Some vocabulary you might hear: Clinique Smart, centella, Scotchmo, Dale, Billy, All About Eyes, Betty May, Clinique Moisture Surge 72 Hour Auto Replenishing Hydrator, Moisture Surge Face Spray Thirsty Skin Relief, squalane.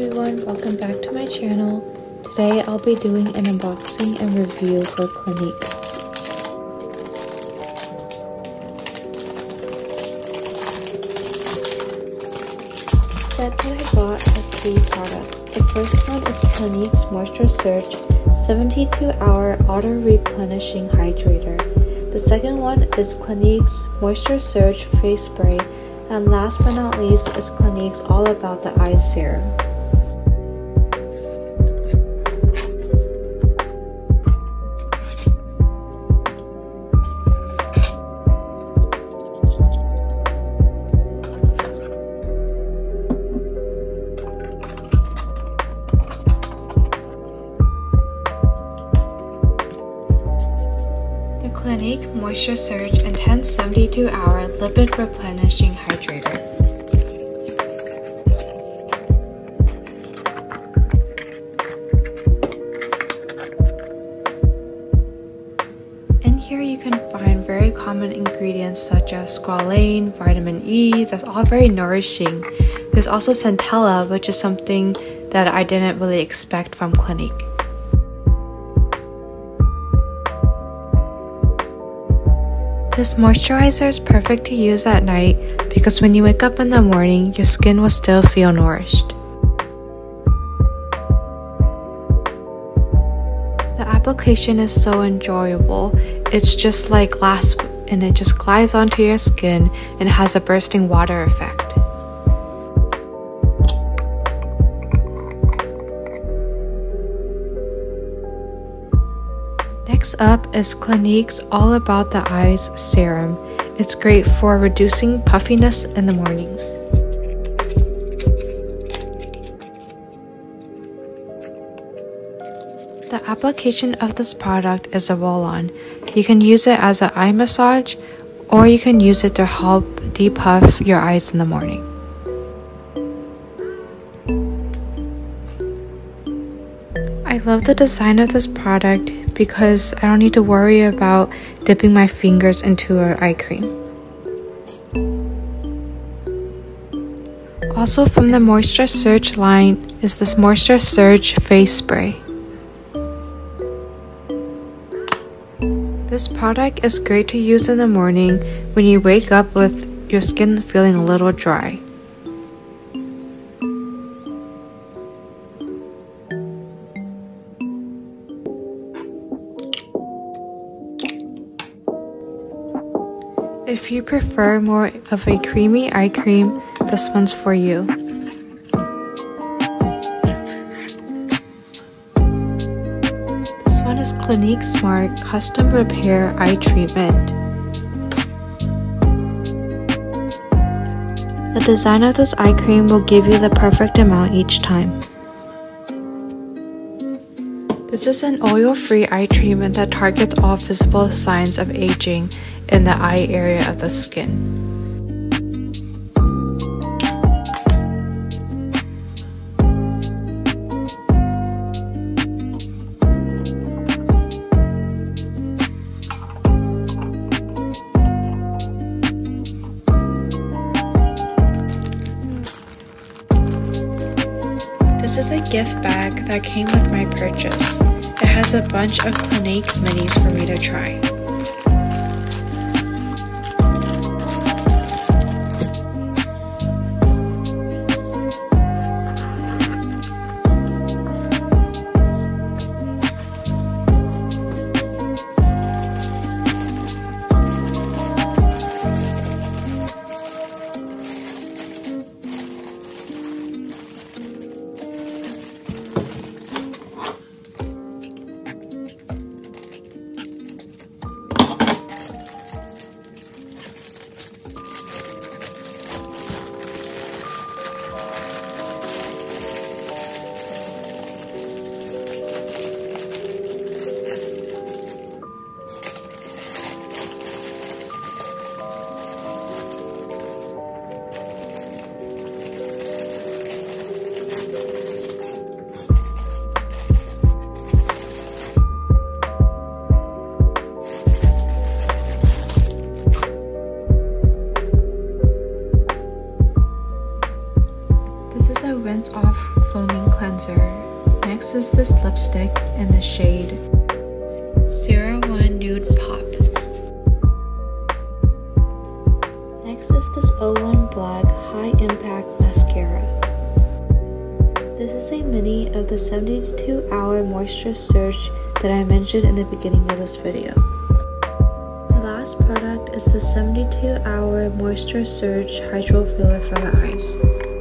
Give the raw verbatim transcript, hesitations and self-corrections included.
everyone, welcome back to my channel. Today I'll be doing an unboxing and review for Clinique. The set that I bought has three products. The first one is Clinique's Moisture Surge seventy-two hour Auto Replenishing Hydrator. The second one is Clinique's Moisture Surge Face Spray. And last but not least is Clinique's All About the Eyes Serum. The Clinique Moisture Surge Intense seventy-two hour Lipid Replenishing Hydrator. In here you can find very common ingredients such as squalane, vitamin E, that's all very nourishing. There's also centella, which is something that I didn't really expect from Clinique. This moisturizer is perfect to use at night because when you wake up in the morning, your skin will still feel nourished. The application is so enjoyable. It's just like glass and it just glides onto your skin and has a bursting water effect. Next up is Clinique's All About the Eyes Serum. It's great for reducing puffiness in the mornings. The application of this product is a roll-on. You can use it as an eye massage, or you can use it to help depuff your eyes in the morning. I love the design of this product because I don't need to worry about dipping my fingers into an eye cream. Also from the Moisture Surge line is this Moisture Surge Face Spray. This product is great to use in the morning when you wake up with your skin feeling a little dry. If you prefer more of a creamy eye cream, this one's for you. This one is Clinique Smart Custom Repair Eye Treatment. The design of this eye cream will give you the perfect amount each time. This is an oil-free eye treatment that targets all visible signs of aging in the eye area of the skin. This is a gift bag that came with my purchase. It has a bunch of Clinique minis for me to try. Rinse Off Foaming Cleanser. Next is this lipstick in the shade zero one Nude Pop. Next is this oh one Black High Impact Mascara. This is a mini of the seventy-two hour moisture surge that I mentioned in the beginning of this video. The last product is the seventy-two hour moisture surge hydro filler for the eyes.